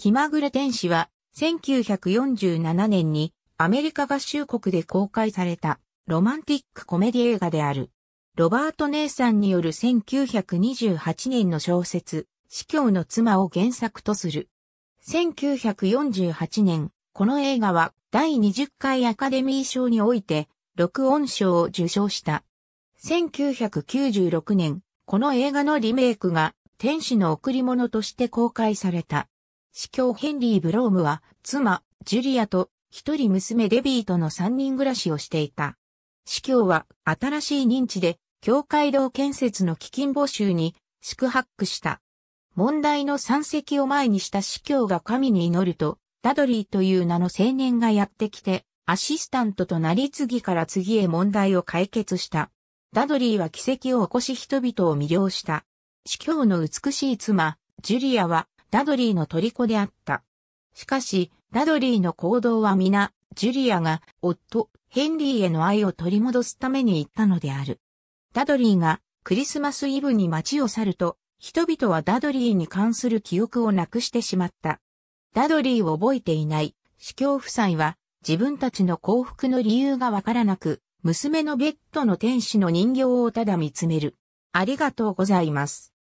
気まぐれ天使は1947年にアメリカ合衆国で公開されたロマンティックコメディ映画である。ロバート・ネイサンによる1928年の小説、司教の妻を原作とする。1948年、この映画は第20回アカデミー賞において、録音賞を受賞した。1996年、この映画のリメイクが天使の贈り物として公開された。司教ヘンリー・ブロームは、妻、ジュリアと、一人娘デビーとの3人暮らしをしていた。司教は、新しい認知で、教会堂建設の基金募集に四苦八苦した。問題の山積を前にした司教が神に祈ると、ダドリーという名の青年がやってきて、アシスタントとなり次から次へ問題を解決した。ダドリーは奇跡を起こし人々を魅了した。司教の美しい妻、ジュリアはダドリーの虜であった。しかし、ダドリーの行動は皆、ジュリアが夫、ヘンリーへの愛を取り戻すために言ったのである。ダドリーがクリスマスイブに街を去ると、人々はダドリーに関する記憶をなくしてしまった。ダドリーを覚えていない司教夫妻は自分たちの幸福の理由がわからなく、娘のベッドの天使の人形をただ見つめる。ありがとうございます。